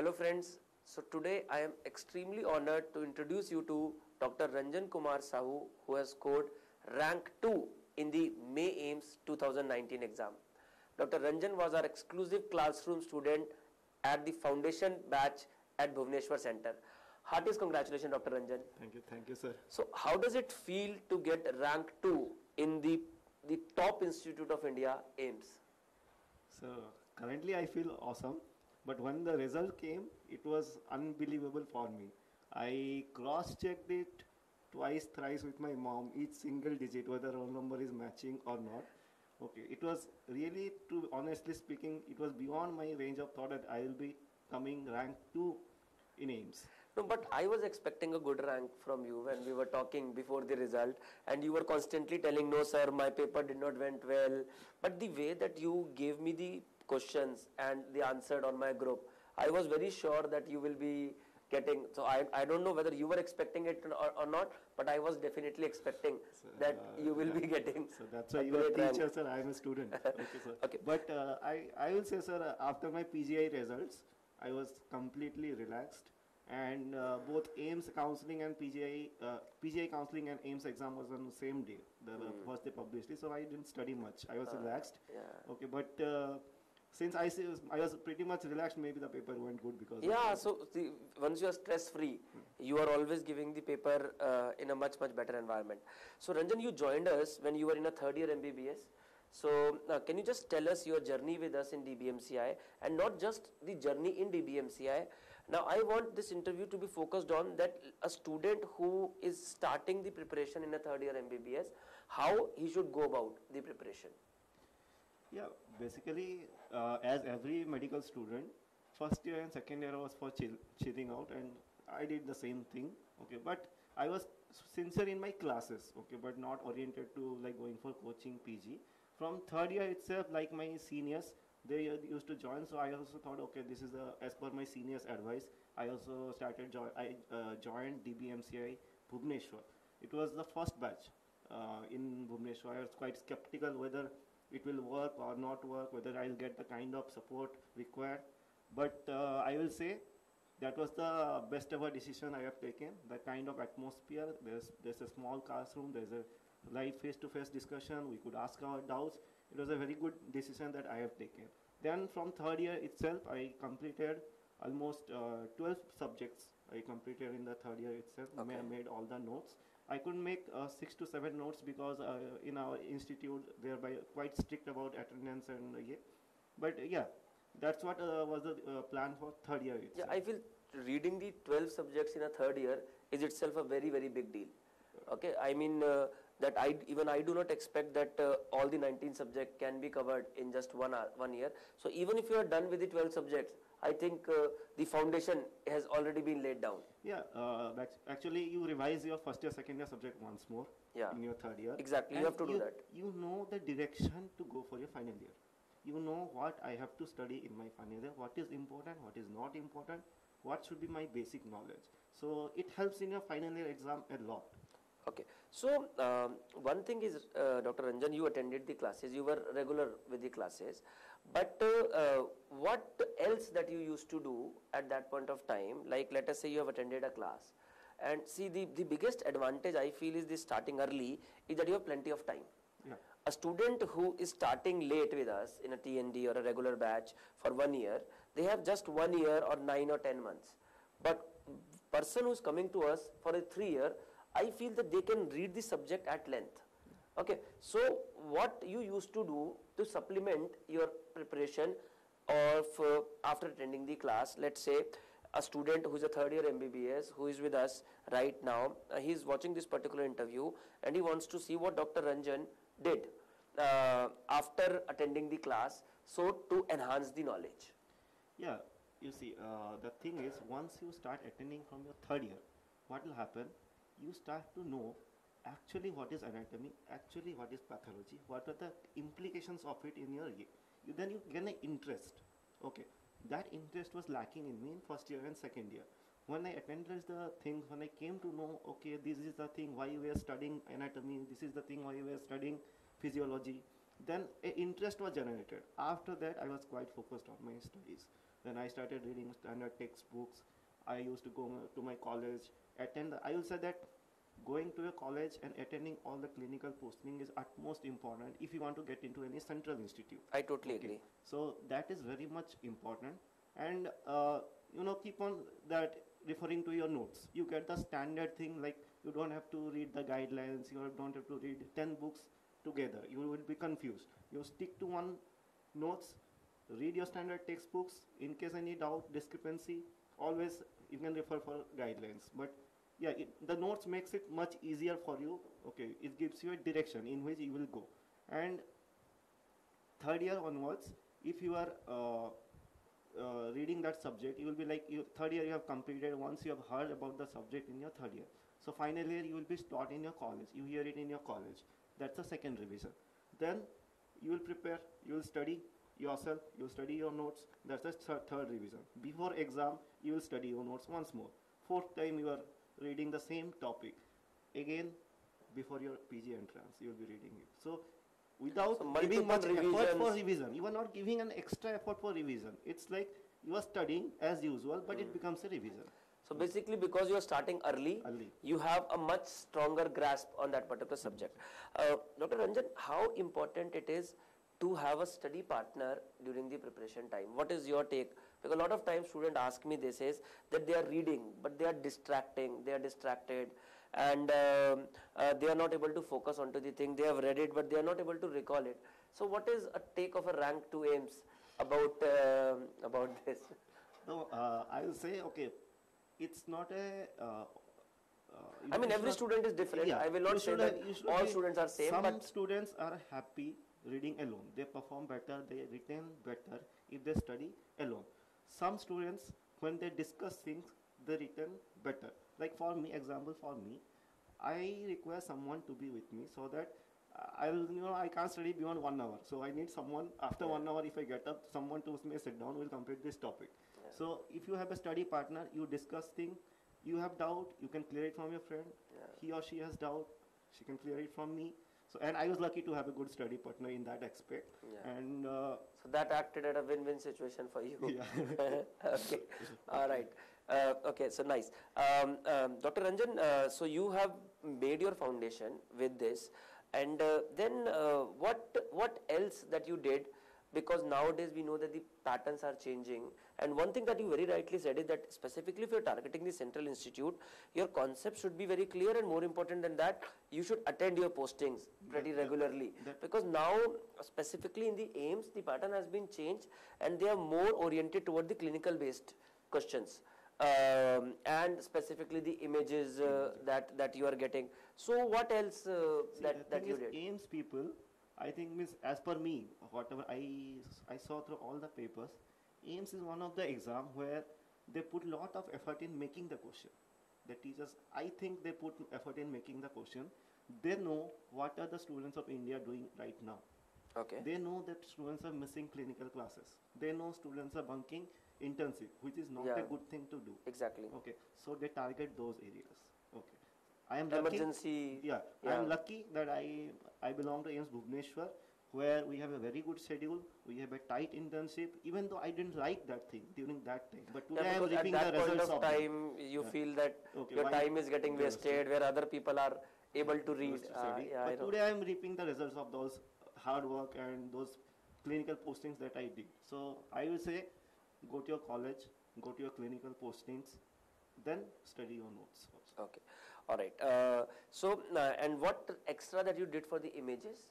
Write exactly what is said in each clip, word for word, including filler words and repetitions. Hello friends, so today I am extremely honored to introduce you to Doctor Ranjan Kumar Sahu, who has scored rank two in the May AIIMS twenty nineteen exam. Doctor Ranjan was our exclusive classroom student at the foundation batch at Bhubaneswar Center. Heartiest congratulations, Doctor Ranjan. Thank you, thank you sir. So how does it feel to get rank two in the, the top institute of India, AIIMS? So currently I feel awesome. But when the result came, it was unbelievable for me. I cross-checked it twice, thrice with my mom, each single digit, whether roll number is matching or not. Okay, it was really, to honestly speaking, it was beyond my range of thought that I will be coming rank two in AIIMS. No, but I was expecting a good rank from you when we were talking before the result, and you were constantly telling, no sir, my paper did not went well. But the way that you gave me the questions and the answered on my group, I was very sure that you will be getting, so I, I don't know whether you were expecting it or, or not, but I was definitely expecting so, that uh, you will yeah. be getting. So that's why you are a teacher rank. Sir, I am a student. Okay, sir. Okay. But uh, I, I will say sir, after my P G I results, I was completely relaxed, and uh, both AIIMS counseling and P G I, uh, P G I counseling and AIIMS exam was on the same day, the mm. first day published, so I didn't study much, I was uh, relaxed. Yeah. Okay, but uh, since I, I was pretty much relaxed, maybe the paper went good because... Yeah, so the, once you are stress-free, hmm. you are always giving the paper uh, in a much, much better environment. So Ranjan, you joined us when you were in a third year M B B S. So uh, can you just tell us your journey with us in D B M C I, and not just the journey in D B M C I. Now I want this interview to be focused on that a student who is starting the preparation in a third year M B B S, how he should go about the preparation. Yeah, basically, uh, as every medical student, first year and second year was for chill, chilling out, and I did the same thing, okay, but I was sincere in my classes, okay, but not oriented to like going for coaching P G. From third year itself, like my seniors, they used to join, so I also thought, okay, this is the, as per my seniors' advice, I also started, jo I uh, joined D B M C I Bhubaneswar. It was the first batch uh, in Bhubaneswar. I was quite skeptical whether it will work or not work, whether I will get the kind of support required. But uh, I will say that was the best ever decision I have taken. The kind of atmosphere, there's, there's a small classroom, there's a live face-to-face discussion, we could ask our doubts. It was a very good decision that I have taken. Then from third year itself, I completed almost uh, twelve subjects. I completed in the third year itself, okay. I made all the notes. I couldn't make uh, six to seven notes because uh, in our institute they are quite strict about attendance and uh, yeah. But uh, yeah, that's what uh, was the uh, plan for third year itself. Yeah, I feel reading the twelve subjects in a third year is itself a very, very big deal. Okay, I mean uh, that I, even I do not expect that uh, all the nineteen subjects can be covered in just one, hour, one year. So even if you are done with the twelve subjects, I think uh, the foundation has already been laid down. Yeah, uh, actually you revise your first year, second year subject once more yeah. in your third year. Exactly, and you have to you, do that. You know the direction to go for your final year. You know what I have to study in my final year, what is important, what is not important, what should be my basic knowledge. So it helps in your final year exam a lot. Okay, so um, one thing is, uh, Doctor Ranjan, you attended the classes, you were regular with the classes, but uh, uh, what else that you used to do at that point of time, like let us say you have attended a class, and see the, the biggest advantage I feel is this starting early, is that you have plenty of time. Yeah. A student who is starting late with us in a T N D or a regular batch for one year, they have just one year or nine or ten months, but person who is coming to us for a three year, I feel that they can read the subject at length. Okay, so what you used to do to supplement your preparation of uh, after attending the class, let's say a student who is a third year M B B S who is with us right now, uh, he is watching this particular interview and he wants to see what Doctor Ranjan did uh, after attending the class, so to enhance the knowledge. Yeah, you see, uh, the thing is, once you start attending from your third year, what will happen? You start to know actually what is anatomy, actually what is pathology, what are the implications of it in your year. You, then you gain an interest. Okay, that interest was lacking in me in first year and second year. When I attended the things, when I came to know, okay, this is the thing why we are studying anatomy, this is the thing why we are studying physiology, Then a interest was generated. After that, I was quite focused on my studies. Then I started reading standard textbooks. I used to go to my college, attend. The, I will say that going to a college and attending all the clinical posting is utmost important if you want to get into any central institute. I totally okay. agree. So that is very much important. And uh, you know, keep on that referring to your notes. You get the standard thing, like you don't have to read the guidelines. You don't have to read ten books together. You will be confused. You stick to one notes, read your standard textbooks. In case any doubt, discrepancy, always you can refer for guidelines. But yeah, it, the notes makes it much easier for you. Okay, it gives you a direction in which you will go. And third year onwards, if you are uh, uh, reading that subject, you will be like, you, third year you have completed once you have heard about the subject in your third year. So final year you will be taught in your college. You hear it in your college. That's the second revision. Then you will prepare, you will study yourself, you will study your notes. That's the th third revision. Before exam, you will study your notes once more. Fourth time, you are reading the same topic. Again, before your P G entrance, you will be reading it. So without so giving much revisions. effort for revision, you are not giving an extra effort for revision. It's like you are studying as usual, but mm. it becomes a revision. So basically, because you are starting early, early, you have a much stronger grasp on that particular subject. Uh, Doctor Ranjan, how important it is to have a study partner during the preparation time? What is your take? Because a lot of times students ask me, they says that they are reading, but they are distracting, they are distracted, and uh, uh, they are not able to focus onto the thing. They have read it, but they are not able to recall it. So what is a take of a rank two A I I M S about, uh, about this? No, uh, I will say, okay, it's not a... Uh, uh, I mean, every student is different. Yeah, I will not say that all students are same. Some but students are happy reading alone. They perform better, they retain better if they study alone. Some students, when they discuss things, they retain better. Like for me, example for me, I require someone to be with me so that I will, you know, I can't study beyond one hour. So I need someone, after yeah. one hour if I get up, someone to me sit down, will complete this topic. Yeah. So if you have a study partner, you discuss things, you have doubt, you can clear it from your friend. Yeah. He or she has doubt, she can clear it from me. So, and I was lucky to have a good study partner in that aspect. Yeah. And uh, so that acted at a win-win situation for you. Yeah. Okay. All right. Uh, okay. So nice. Um, um, Doctor Ranjan, uh, so you have made your foundation with this. And uh, then uh, what what else that you did, because nowadays we know that the patterns are changing, and one thing that you very rightly said is that specifically if you are targeting the central institute, your concept should be very clear, and more important than that, you should attend your postings pretty regularly, because now specifically in the A I I M S the pattern has been changed and they are more oriented toward the clinical based questions. Um, and specifically the images uh, that that you are getting. So what else uh, See, that that you did? A I I M S people, I think, means as per me, whatever I I saw through all the papers, A I I M S is one of the exam where they put lot of effort in making the question. The teachers, I think, they put effort in making the question. They know what are the students of India doing right now. Okay. They know that students are missing clinical classes. They know students are bunking intensive, which is not yeah. a good thing to do. Exactly. Okay. So they target those areas. Okay. I am emergency. Lucky, yeah, yeah. I am lucky that I I belong to A I I M S Bhubaneswar, where we have a very good schedule. We have a tight internship. Even though I didn't like that thing during that time, but today yeah, I am reaping the results of it. At that point of time, you yeah. feel that okay, your time is getting wasted, where other people are able to read. To uh, yeah, but I today I am reaping the results of those hard work and those clinical postings that I did. So I will say, go to your college, go to your clinical postings, then study your notes also. Okay, all right. Uh, so, uh, and what extra that you did for the images?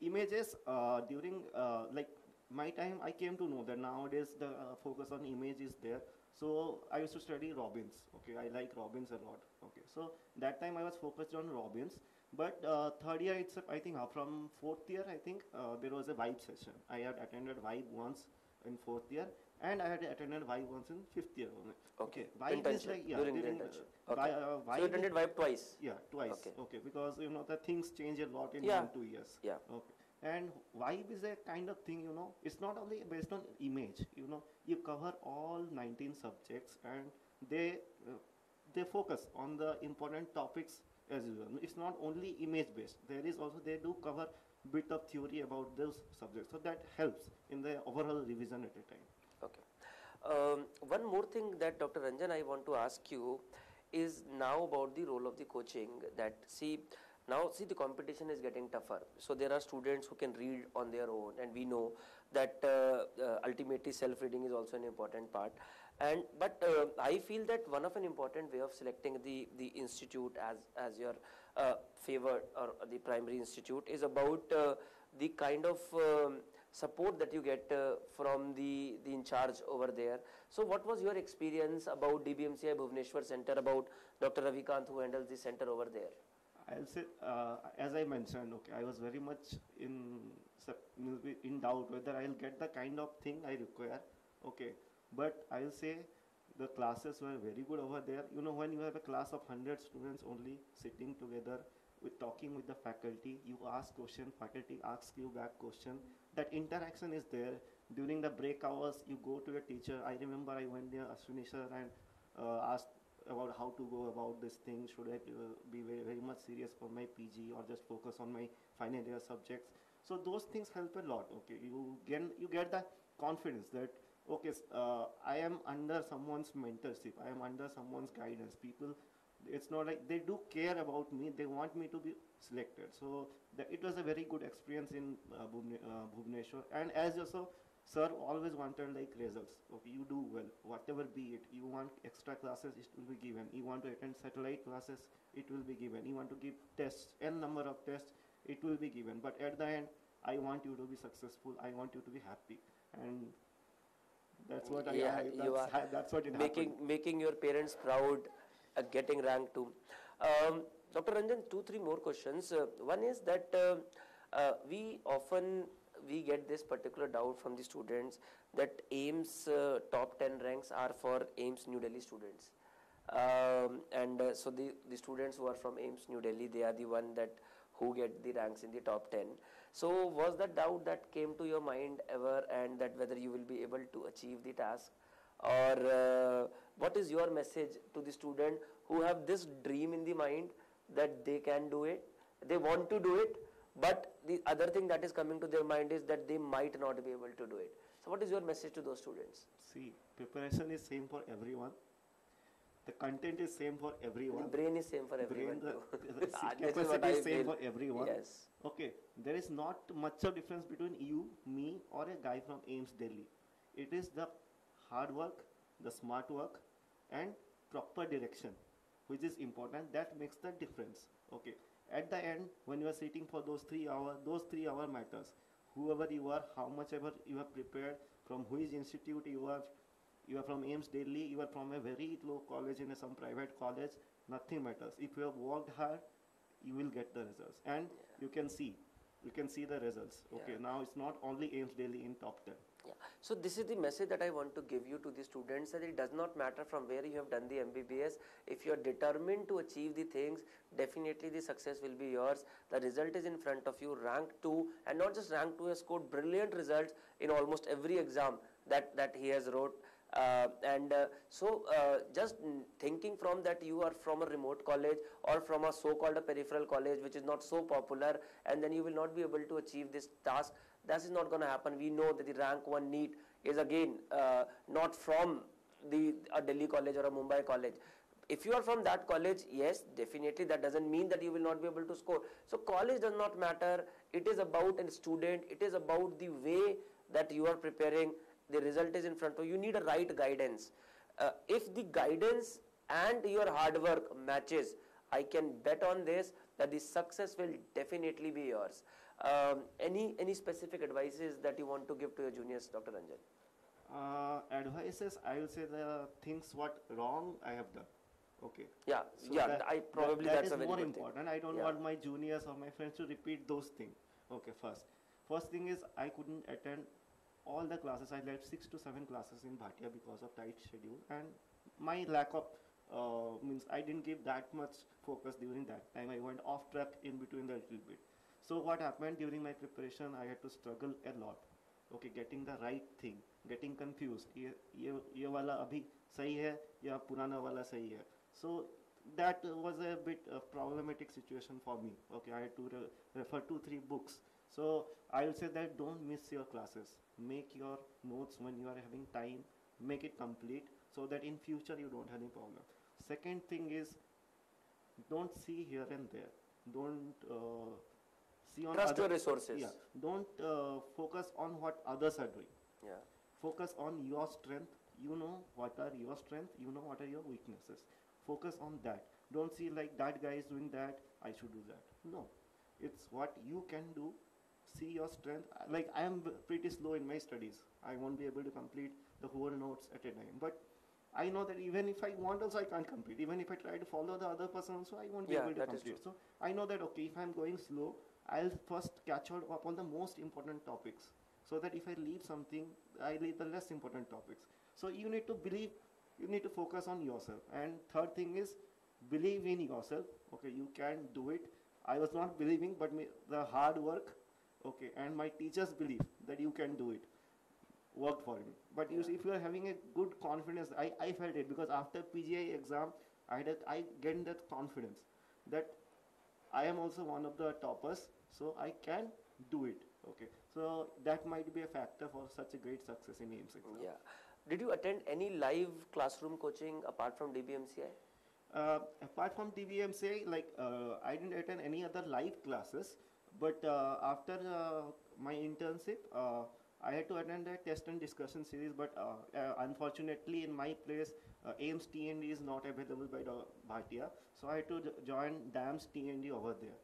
Images, uh, during, uh, like, my time, I came to know that nowadays the uh, focus on image is there. So, I used to study Robins. Okay, I like Robins a lot. Okay, so that time I was focused on Robins. But uh, third year itself, I think, uh, from fourth year, I think, uh, there was a VIBE session. I had attended VIBE once in fourth year, and I had attended VIBE once in fifth year. Okay. VIBE okay. is like, yeah, during during, uh, okay. uh, so you attended VIBE twice? Yeah, twice. Okay. okay. Because, you know, the things change a lot in yeah. one, two years. Yeah. Okay. And VIBE is a kind of thing, you know, it's not only based on image, you know, you cover all nineteen subjects, and they, uh, they focus on the important topics as well. It's not only image based. There is also, they do cover bit of theory about those subjects. So that helps in the overall revision at a time. Okay. Um, one more thing that Doctor Ranjan, I want to ask you is now about the role of the coaching. That see, now see the competition is getting tougher. So there are students who can read on their own, and we know that uh, uh, ultimately self-reading is also an important part. And but uh, I feel that one of an important way of selecting the the institute as as your uh, favored or the primary institute is about uh, the kind of um, support that you get uh, from the, the in charge over there. So what was your experience about D B M C I Bhubaneswar Center, about Doctor Ravikanth who handles the center over there? I'll say, uh, as I mentioned, okay, I was very much in, in doubt whether I'll get the kind of thing I require, okay. But I'll say the classes were very good over there. You know, when you have a class of one hundred students only sitting together, with talking with the faculty, you ask question, faculty asks you back question. That interaction is there. During the break hours, you go to your teacher. I remember I went there, Aswini sir, and uh, asked about how to go about this thing. Should I be very, very much serious for my P G or just focus on my final year subjects? So those things help a lot. Okay, you get you get the confidence that okay, uh, I am under someone's mentorship. I am under someone's guidance. People. It's not like they do care about me, they want me to be selected. So the, it was a very good experience in uh, Bhubaneswar. And as also sir always wanted like results. Okay, you do well, whatever be it, you want extra classes, it will be given. You want to attend satellite classes, it will be given. You want to give tests, n number of tests, it will be given. But at the end, I want you to be successful, I want you to be happy. And that's what yeah, I, I that's, you are I, that's what it making, happened. Making your parents proud. Uh, getting ranked too. Um, Doctor Ranjan, two, three more questions. Uh, one is that uh, uh, we often, we get this particular doubt from the students that AIIMS uh, top ten ranks are for AIIMS New Delhi students. Um, and uh, so the, the students who are from AIIMS New Delhi, they are the one that who get the ranks in the top ten. So was that doubt that came to your mind ever, and that whether you will be able to achieve the task? Or uh, what is your message to the student who have this dream in the mind that they can do it, they want to do it, but the other thing that is coming to their mind is that they might not be able to do it. So what is your message to those students? See, preparation is same for everyone. The content is same for everyone. The brain is same for everyone. Brain, the, the capacity is, is same for everyone. Yes. Okay. There is not much of difference between you, me or a guy from AIIMS Delhi. It is the hard work, the smart work and proper direction which is important, that makes the difference. Okay, at the end when you are sitting for those three hours, those three hour matters. Whoever you are, how much ever you have prepared, from which institute you are, you are from AIIMS Delhi, you are from a very low college in a, some private college, nothing matters. If you have worked hard, you will get the results and yeah. you can see, you can see the results. Okay, yeah. Now it's not only AIIMS Delhi in top ten. Yeah. So this is the message that I want to give you to the students, that it does not matter from where you have done the M B B S. If you are determined to achieve the things, definitely the success will be yours. The result is in front of you. Rank two, and not just rank two, has scored brilliant results in almost every exam that, that he has wrote. Uh, and uh, so uh, just thinking from that you are from a remote college or from a so-called peripheral college which is not so popular, and then you will not be able to achieve this task, that is not going to happen. We know that the rank one NEET is again uh, not from the a Delhi college or a Mumbai college. If you are from that college, yes, definitely that doesn't mean that you will not be able to score. So college does not matter. It is about a student. It is about the way that you are preparing. The result is in front of you. You need a right guidance. Uh, if the guidance and your hard work matches, I can bet on this that the success will definitely be yours. Um, any any specific advices that you want to give to your juniors, Doctor Ranjan? Uh, advices, I will say the things what wrong I have done. Okay. Yeah. So yeah. That, I probably that, that that's a very more important. Thing. I don't yeah. want my juniors or my friends to repeat those things. Okay. First, first thing is I couldn't attend all the classes. I left six to seven classes in Bhatia because of tight schedule and my lack of uh, means I didn't give that much focus during that time. I went off track in between a little bit. So what happened during my preparation? I had to struggle a lot. Okay, getting the right thing, getting confused. Ye, ye, ye wala abhi sahi hai ya purana wala sahi hai. So that was a bit of problematic situation for me. Okay, I had to re refer to three books. So I will say that don't miss your classes. Make your notes when you are having time. Make it complete so that in future you don't have any problem. Second thing is, don't see here and there. Don't uh, see on trust other, your resources. Yeah. Don't uh, focus on what others are doing. Yeah. Focus on your strength. You know what are your strength. You know what are your weaknesses. Focus on that. Don't see like that guy is doing that, I should do that. No. It's what you can do. See your strength. Like I am pretty slow in my studies. I won't be able to complete the whole notes at a time. But I know that even if I want also, I can't complete. Even if I try to follow the other person also, I won't be yeah, able to complete. So I know that, okay, if I'm going slow, I'll first catch up upon the most important topics. So that if I leave something, I leave the less important topics. So you need to believe, you need to focus on yourself. And third thing is, believe in yourself. Okay, you can do it. I was not believing, but me, the hard work, okay, and my teachers believe that you can do it, worked for me. But you see, if you are having a good confidence, I, I felt it, because after P G I exam, I, had a, I get that confidence that I am also one of the toppers, so I can do it. Okay, so that might be a factor for such a great success in AIIMS exam. Yeah. Did you attend any live classroom coaching apart from D B M C I? Uh, apart from D B M C I, like uh, I didn't attend any other live classes, but uh, after uh, my internship, uh, I had to attend a test and discussion series, but uh, uh, unfortunately in my place, uh, AIIMS T and D is not available by Doctor Bhatia, so I had to join DAMS T and D over there.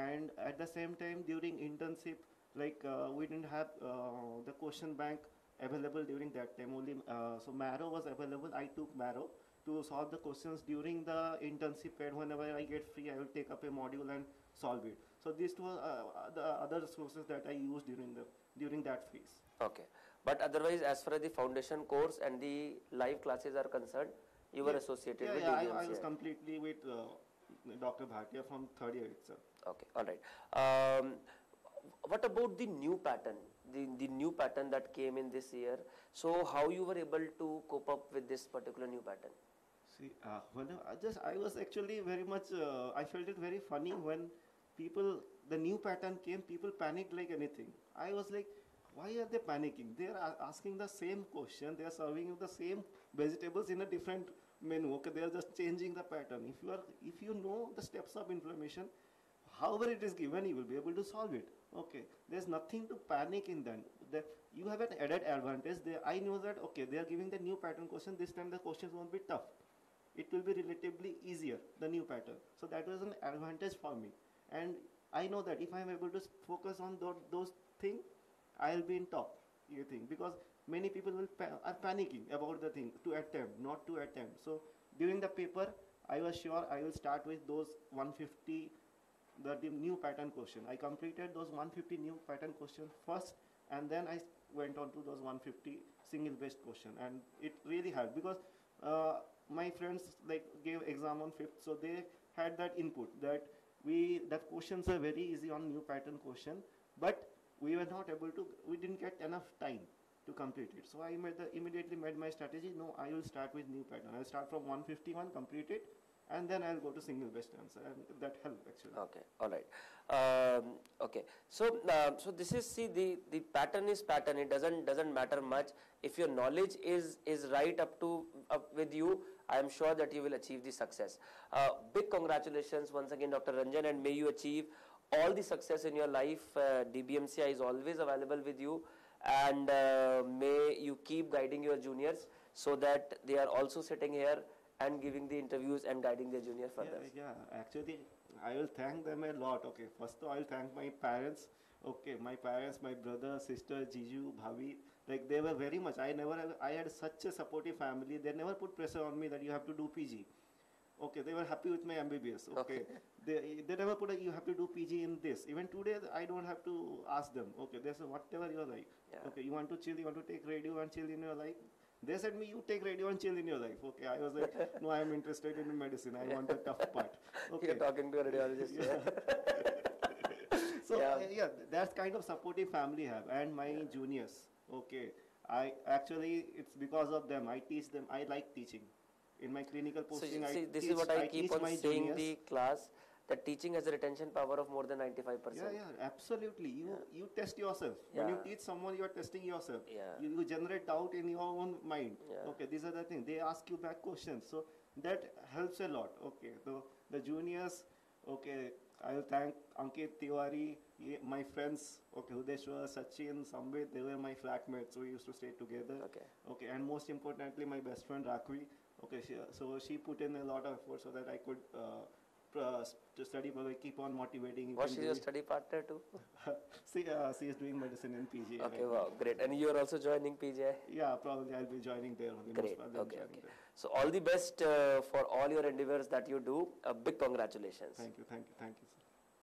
And at the same time, during internship, like uh, we didn't have uh, the question bank available during that time, only uh, so Marrow was available. I took Marrow to solve the questions during the internship period. Whenever I get free, I will take up a module and solve it. So these two are uh, the other resources that I used during the during that phase. Okay, but otherwise, as far as the foundation course and the live classes are concerned, you were yeah. associated yeah, with yeah, D B M C I. I, I was completely with uh, Doctor Bhatia from third year itself. Okay, all right. Um, what about the new pattern, the, the new pattern that came in this year? So how you were able to cope up with this particular new pattern? See, uh, well, I just I was actually very much, uh, I felt it very funny when people, the new pattern came, people panicked like anything. I was like, why are they panicking? They are asking the same question, they are serving you the same vegetables in a different menu. Okay, they are just changing the pattern. If you are, if you know the steps of inflammation, however it is given, you will be able to solve it. Okay, there's nothing to panic in them. The, you have an added advantage. They, I know that, okay, they are giving the new pattern question, this time the questions won't be tough. It will be relatively easier, the new pattern. So that was an advantage for me. And I know that if I am able to focus on those, those things, I will be in top, you think. Because many people will pa are panicking about the thing, to attempt, not to attempt. So during the paper, I was sure I will start with those one fifty, the, the new pattern question. I completed those one fifty new pattern questions first, and then I went on to those one fifty single based question. And it really helped, because uh, my friends like gave exam on fifth, so they had that input that we the questions are very easy on new pattern question, but we were not able to, we didn't get enough time to complete it. So I made the, immediately made my strategy, no, I will start with new pattern. I'll start from one fifty-one, complete it, and then I'll go to single best answer, and that helped actually. Okay, all right. Um, okay, so uh, so this is, see, the the pattern is pattern. It doesn't doesn't matter much. If your knowledge is is right up to up with you, I am sure that you will achieve the success. Uh, big congratulations once again, Doctor Ranjan, and may you achieve all the success in your life. Uh, D B M C I is always available with you, and uh, may you keep guiding your juniors so that they are also sitting here and giving the interviews and guiding their junior further. Yeah, yeah, actually, I will thank them a lot. Okay, first of all, I will thank my parents. Okay, my parents, my brother, sister, Jiju, Bhavi, like they were very much. I never, I had such a supportive family. They never put pressure on me that you have to do P G. Okay, they were happy with my M B B S. Okay, okay. they they never put a, you have to do P G in this. Even today, I don't have to ask them. Okay, they say whatever you like. Yeah. Okay, you want to chill, you want to take radio and chill in your life. They said me, you take radio and chill in your life. Okay, I was like, no, I am interested in medicine. I want a tough part. Okay. You're talking to a radiologist. Yeah. So, yeah. yeah, that's kind of supportive family I have. And my yeah. juniors, okay. I actually, it's because of them. I teach them. I like teaching. In my clinical posting, so, see, I this teach, is what I, I keep on saying juniors. The class. that teaching has a retention power of more than ninety-five percent. Yeah, yeah, absolutely. You yeah. you test yourself. Yeah. When you teach someone, you are testing yourself. Yeah. You, you generate doubt in your own mind. Yeah. Okay, these are the things. They ask you back questions. So that helps a lot. Okay, so the juniors, okay, I will thank Ankit Tiwari, my friends, okay, Hudeshwar, Sachin, Sambit, they were my flatmates, so we used to stay together. Okay. Okay, and most importantly, my best friend Rakvi, okay, she, so she put in a lot of effort so that I could uh, uh, to study, but I keep on motivating. Was she your study partner too? she, uh, she is doing medicine in P G I. Okay, wow, great. And you are also joining P G I? Yeah, probably I'll be joining there. The great, most okay, okay. There. So all the best uh, for all your endeavors that you do. A big congratulations. Thank you, thank you, thank you.